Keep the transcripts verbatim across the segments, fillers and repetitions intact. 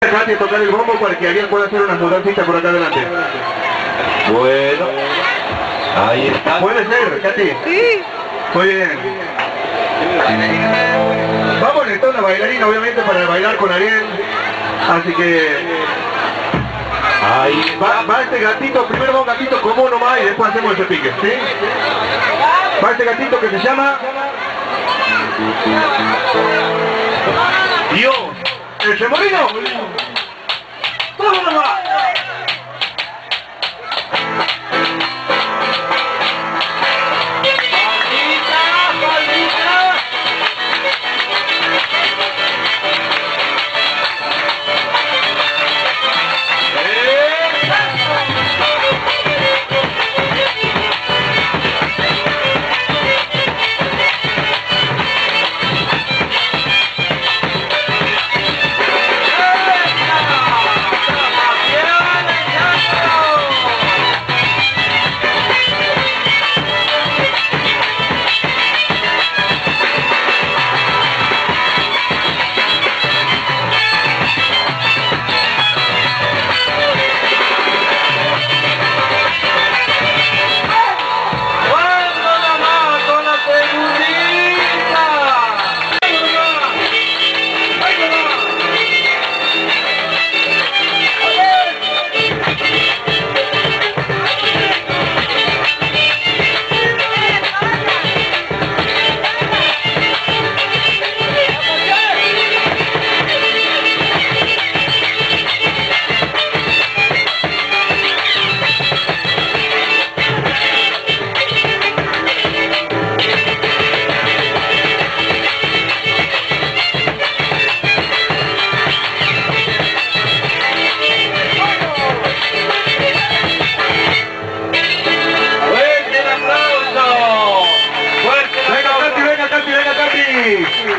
Y tocar el bombo para que Ariel pueda hacer una mudanza por acá adelante. Bueno, ahí está. Puede ser, Katy. Sí. Muy bien. Vamos a necesitar una bailarina, obviamente, para bailar con Ariel. Así que ahí va, va este gatito. Primero va un gatito común nomás y después hacemos el repique, ¿sí? Va este gatito que se llama Dios. ¡El remolino! ¡Vamos nomás!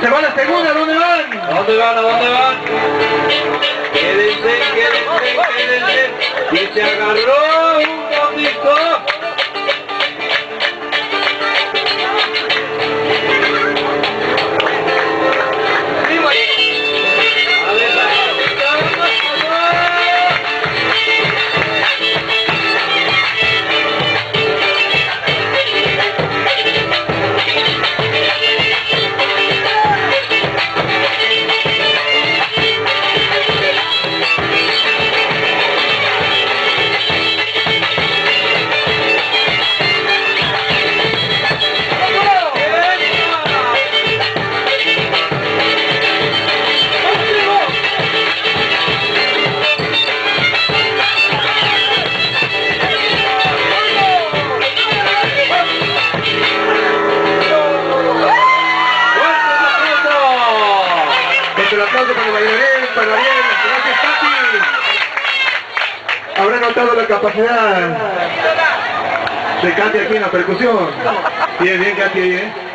¡Se va la segunda! ¿Dónde van? ¿A dónde van? ¿A dónde van? Quédense, quédense, quédense. Y se agarró un gatito. Un aplauso para Ariel, para Ariel, gracias Katy. Habrá notado la capacidad de Katy aquí en la percusión. Bien, bien Katy, bien.